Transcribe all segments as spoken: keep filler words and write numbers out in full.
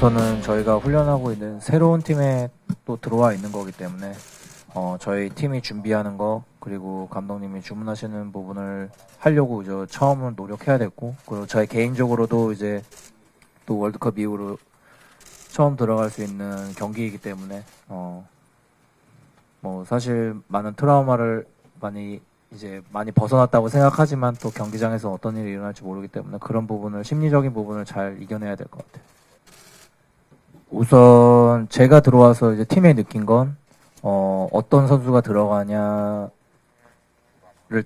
우선은 저희가 훈련하고 있는 새로운 팀에 또 들어와 있는 거기 때문에 어, 저희 팀이 준비하는 거 그리고 감독님이 주문하시는 부분을 하려고 이제 처음은 노력해야 됐고, 그리고 저희 개인적으로도 이제 또 월드컵 이후로 처음 들어갈 수 있는 경기이기 때문에 어, 뭐 사실 많은 트라우마를 많이 이제 많이 벗어났다고 생각하지만 또 경기장에서 어떤 일이 일어날지 모르기 때문에 그런 부분을 심리적인 부분을 잘 이겨내야 될 것 같아요. 우선 제가 들어와서 이제 팀에 느낀 건 어, 어떤 선수가 들어가냐를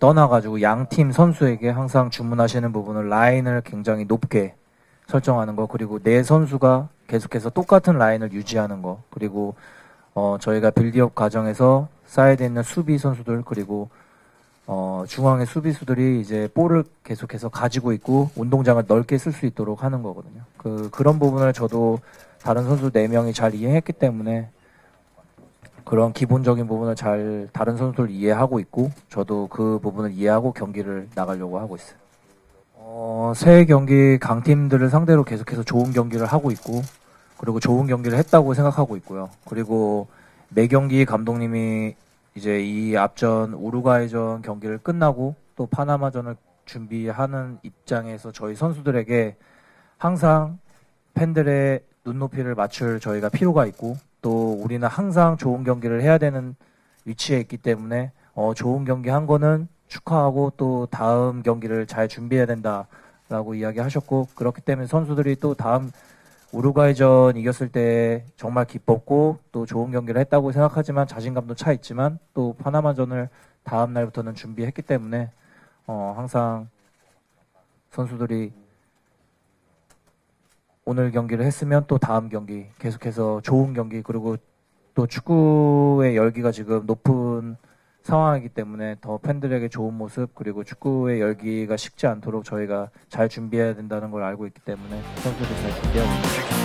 떠나가지고 양팀 선수에게 항상 주문하시는 부분을 라인을 굉장히 높게 설정하는 거, 그리고 내 선수가 계속해서 똑같은 라인을 유지하는 거, 그리고 어, 저희가 빌드업 과정에서 사이드에 있는 수비 선수들 그리고 어, 중앙의 수비수들이 이제 볼을 계속해서 가지고 있고 운동장을 넓게 쓸 수 있도록 하는 거거든요. 그, 그런 부분을 저도 다른 선수 네 명이 잘 이해했기 때문에 그런 기본적인 부분을 잘 다른 선수들 이해하고 있고 저도 그 부분을 이해하고 경기를 나가려고 하고 있어요. 어, 새 경기 강팀들을 상대로 계속해서 좋은 경기를 하고 있고, 그리고 좋은 경기를 했다고 생각하고 있고요. 그리고 매 경기 감독님이 이제 이 앞전 우루과이전 경기를 끝나고 또 파나마전을 준비하는 입장에서 저희 선수들에게 항상 팬들의 눈높이를 맞출 저희가 필요가 있고, 또 우리는 항상 좋은 경기를 해야 되는 위치에 있기 때문에 어, 좋은 경기 한 거는 축하하고 또 다음 경기를 잘 준비해야 된다라고 이야기하셨고, 그렇기 때문에 선수들이 또 다음 우루과이전 이겼을 때 정말 기뻤고 또 좋은 경기를 했다고 생각하지만 자신감도 차 있지만 또 파나마전을 다음 날부터는 준비했기 때문에 어, 항상 선수들이 오늘 경기를 했으면 또 다음 경기 계속해서 좋은 경기, 그리고 또 축구의 열기가 지금 높은 상황이기 때문에 더 팬들에게 좋은 모습 그리고 축구의 열기가 식지 않도록 저희가 잘 준비해야 된다는 걸 알고 있기 때문에 선수들이 잘 준비하고 있습니다.